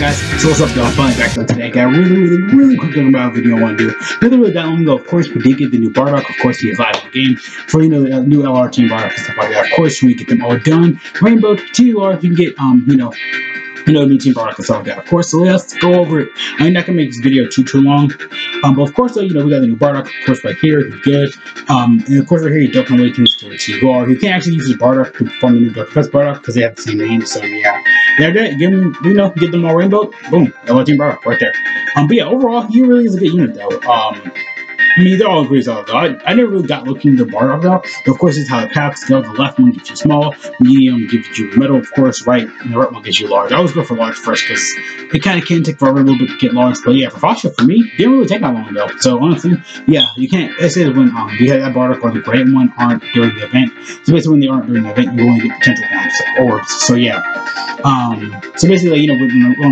guys, so what's up, y'all? Finally back here today. Got a really quick little video I want to do. Another really down go, of course, we did get the new Bardock. Of course, he is live in the game. For you know, the new LR Team Bardock and stuff like that. Of course, we get them all done. Rainbow TLR, if you can get, new Team Bardock and stuff like that. Of course, so let's go over it. I'm not gonna make this video too long. But of course, we got the new Bardock, of course, right here, he's good. And of course, right here, you don't know what to TLR. You can actually use the Bardock to perform the new Dark Press Bardock because they have the same name, so yeah. They're good, give them, give them all rainbow, boom, LR Team Bardock right there. But yeah, overall, he really is a good unit though. I mean, they're all great though. I never really got looking into Bardock though. Of course, it's how it packs. The left one gives you small, medium gives you middle, of course, right, and the right one gives you large. I always go for large first because it kind of can take forever a little bit to get large. But yeah, for Fasha, for me, it didn't really take that long though. So honestly, yeah, you can't. Let's say when you have that Bardock or the great one aren't during the event. So basically, when they aren't during the event, you only get potential ones, orbs. So yeah. So basically, on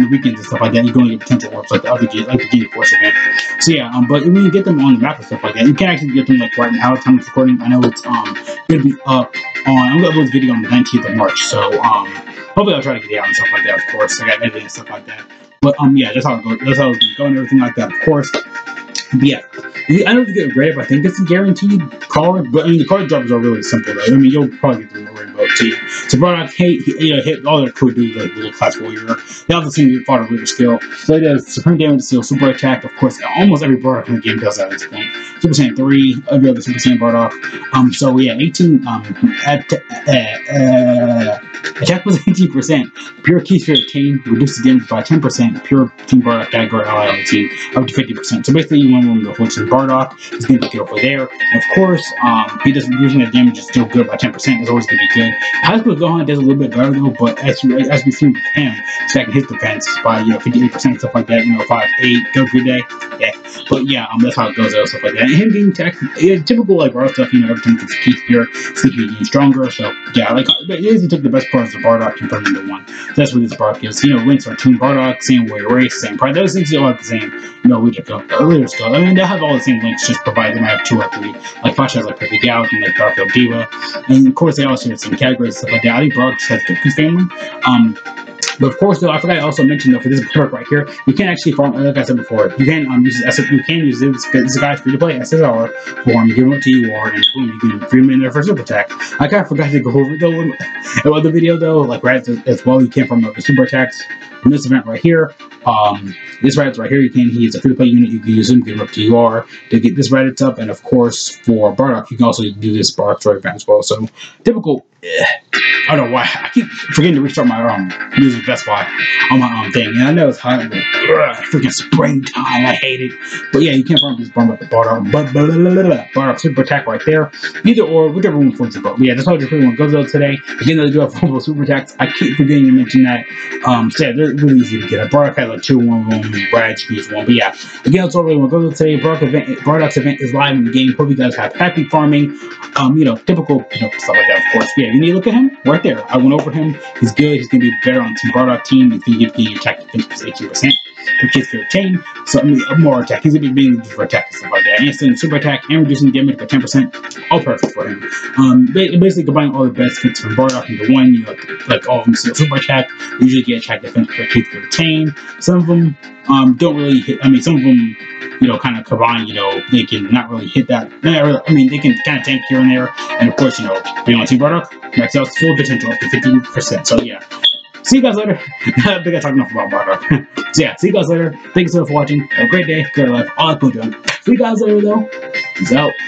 the weekends and stuff like that, you're going to get potential orbs like the other Ginyu Force event. So yeah, but when you get them on the map and stuff like that, you can actually get them like right now. Time of recording, I know it's gonna be up on. I'm gonna upload this video on the 19th of March. So hopefully I'll try to get it out and stuff like that. Of course, I got editing and stuff like that. But yeah, that's how it goes. That's how it's going, everything like that. Of course, but yeah. I don't know if you get a grave, I think it's a guaranteed card, but I mean the card drops are really simple though. I mean you'll probably get the rainbow too. So Bardock hit all their cool dudes like little class warrior. They have the same fodder leader skill. So it does supreme damage seal, super attack, of course almost every Bardock in the game does that at this point. Super Saiyan 3, every other Super Saiyan Bardock. So yeah, 18 attack was 18%, pure key sphere obtained, reduces damage by 10%, pure Team Bardock category ally on the team up to 50%. So basically you want one of the points in Bardock, he's going to be good over there. And of course, he doesn't using that damage is still good by 10%, is always going to be good. High School Gohan does a little bit better though, but as we've seen with him, stacking his defense by 58%, stuff like that, 5-8, go through day. Yeah. But yeah, that's how it goes though, stuff like that. And him getting taxed, typical like Bardock stuff, every time he gets a key spear, it's going to be getting stronger. So yeah, like he took the best parts of Bardock and turned into one. So that's what this Bardock is. Links are Team Bardock, same way race, same pride. Those things you all have the same, leaders go. I mean they have all the same links, just provide them. I have 2 or 3. Like Fasha has like Perfect Gouge and like Garfield Diva. And of course they also have some categories and stuff like that. I think Bardock has Goku's family. But of course, though, I forgot to also mention though for this perk right here, you can actually farm. Like I said before, you can use this guy's free to play SSR form. You give him up to you are, and boom, you can free him in their first super attack. I kind of forgot to go over the other video though, like right as well. You can farm up the super attacks from this event right here. This Raditz right here, he is a free to play unit. You can use him, give him up to UR to get this Raditz up, and of course for Bardock, you can also do this Bardock story event as well. So typical. I don't know why I keep forgetting to restart my music. That's why on my thing, and I know it's hot, but freaking springtime, I hate it. But yeah, you can't farm this bomb up the Bardock, but Bardock super attack right there. Either or, whichever one floats the boat. Yeah, that's how the free one goes out today. Again, they do have full super attacks. I keep forgetting to mention that. So yeah, they're really easy to get. A Bardock had like 2-1-1, Brad used one. But yeah, again, that's all really one goes out today. Bardock's event is live in the game. Hope you guys have happy farming. Typical stuff like that, of course. Yeah, you need to look at him right there. I went over him. He's good. He's gonna be better on Team Bardock team. He's gonna get attack defense 18%. For kids for chain, so more attack. He's gonna be being for attack and stuff like that. Instant super attack and reducing damage by 10%. All perfect for him. Basically combining all the best fits from Bardock into one. Like all of them still super attack. You usually get attack defense for kids for chain. Some of them don't really hit. I mean, some of them. Kind of combine, they can not really hit that. I mean, they can kind of tank here and there. And of course, being on Team Bardock, max out full potential up to 15%. So, yeah. See you guys later. I think I talked enough about Bardock. So, yeah. See you guys later. Thanks so much for watching. Have a great day. Great life. All that cool junk. See you guys later, though. Peace out.